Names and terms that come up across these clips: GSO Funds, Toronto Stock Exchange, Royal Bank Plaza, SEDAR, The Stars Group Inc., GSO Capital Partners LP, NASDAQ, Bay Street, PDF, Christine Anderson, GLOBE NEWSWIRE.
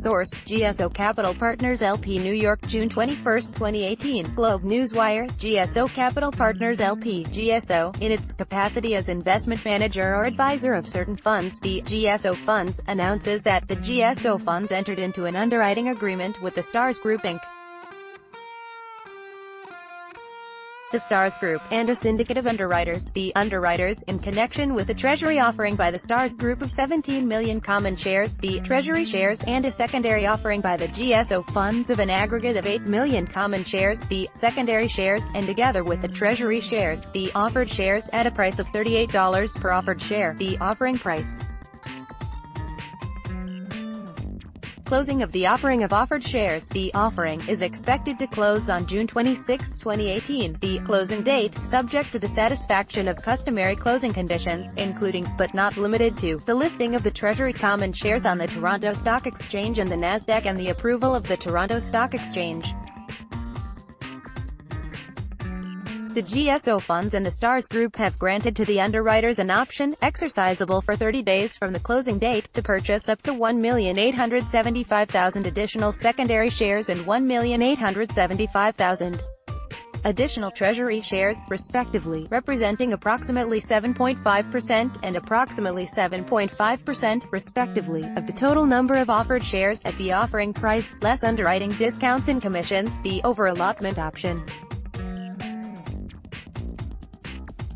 Source, GSO Capital Partners LP New York, June 21, 2018, GLOBE NEWSWIRE. GSO Capital Partners LP, GSO, in its capacity as investment manager or advisor of certain funds, the GSO Funds, announces that the GSO Funds entered into an underwriting agreement with the Stars Group Inc. The Stars Group, and a syndicate of underwriters, the underwriters, in connection with a treasury offering by the Stars Group of 17 million common shares, the treasury shares, and a secondary offering by the GSO Funds of an aggregate of 8 million common shares, the secondary shares, and together with the treasury shares, the offered shares, at a price of $38 per offered share, the offering price. Closing of the offering of offered shares. The offering is expected to close on June 26, 2018, the closing date, subject to the satisfaction of customary closing conditions, including, but not limited to, the listing of the Treasury Common Shares on the Toronto Stock Exchange and the NASDAQ and the approval of the Toronto Stock Exchange. The GSO Funds and the Stars Group have granted to the underwriters an option, exercisable for 30 days from the closing date, to purchase up to 1,875,000 additional secondary shares and 1,875,000 additional treasury shares, respectively, representing approximately 7.5% and approximately 7.5%, respectively, of the total number of offered shares at the offering price, less underwriting discounts and commissions, the overallotment option.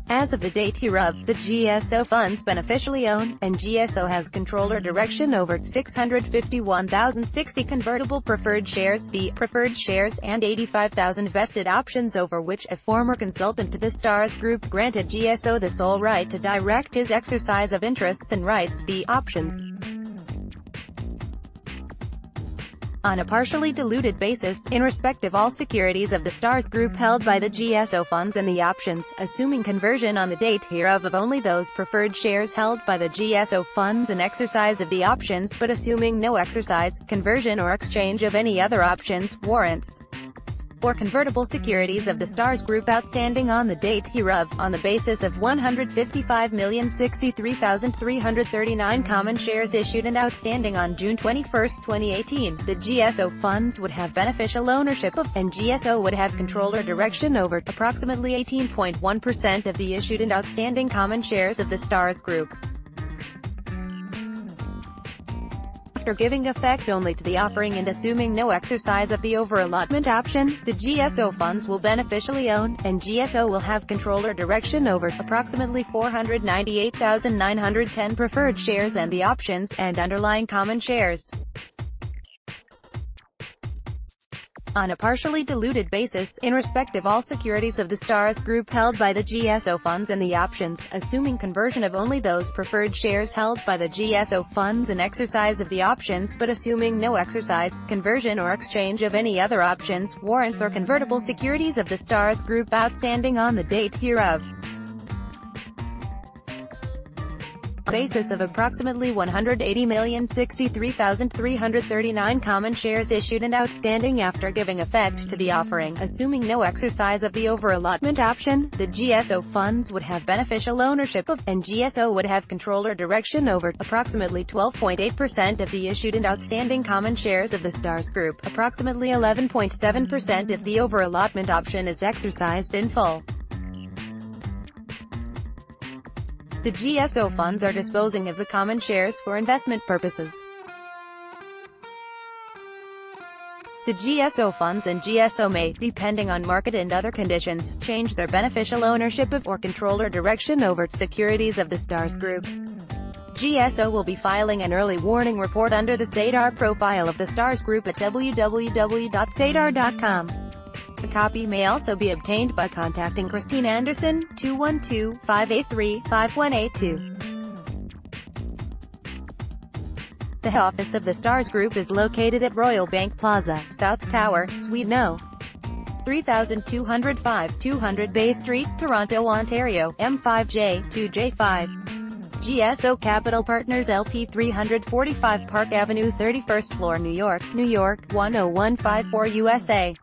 As of the date hereof, the GSO Funds beneficially own, and GSO has control or direction over, 651,060 convertible preferred shares, the preferred shares, and 85,000 vested options, over which a former consultant to the Stars Group granted GSO the sole right to direct his exercise of interests and rights, the options, on a partially diluted basis, in respect of all securities of the Stars Group held by the GSO Funds and the options, assuming conversion on the date hereof of only those preferred shares held by the GSO Funds and exercise of the options, but assuming no exercise, conversion or exchange of any other options, warrants, or convertible securities of the Stars Group outstanding on the date hereof, on the basis of 155,063,339 common shares issued and outstanding on June 21, 2018, the GSO Funds would have beneficial ownership of, and GSO would have control or direction over, approximately 18.1% of the issued and outstanding common shares of the Stars Group. After giving effect only to the offering and assuming no exercise of the overallotment option, the GSO Funds will beneficially own, and GSO will have control or direction over, approximately 498,910 preferred shares and the options, and underlying common shares, on a partially diluted basis, in respect of all securities of the Stars Group held by the GSO Funds and the options, assuming conversion of only those preferred shares held by the GSO Funds and exercise of the options, but assuming no exercise, conversion or exchange of any other options, warrants or convertible securities of the Stars Group outstanding on the date hereof, basis of approximately 180,063,339 common shares issued and outstanding after giving effect to the offering, assuming no exercise of the overallotment option, the GSO Funds would have beneficial ownership of, and GSO would have control or direction over, approximately 12.8% of the issued and outstanding common shares of the Stars Group, approximately 11.7% if the overallotment option is exercised in full. The GSO Funds are disposing of the common shares for investment purposes. The GSO Funds and GSO may, depending on market and other conditions, change their beneficial ownership of, or control or direction over, securities of the Stars Group. GSO will be filing an early warning report under the SEDAR profile of the Stars Group at www.sedar.com. A copy may also be obtained by contacting Christine Anderson, 212-583-5182. The head office of the Stars Group is located at Royal Bank Plaza, South Tower, Suite No. 3205, 200 Bay Street, Toronto, Ontario, M5J, 2J5. GSO Capital Partners LP, 345 Park Avenue, 31st floor, New York, New York, 10154 USA.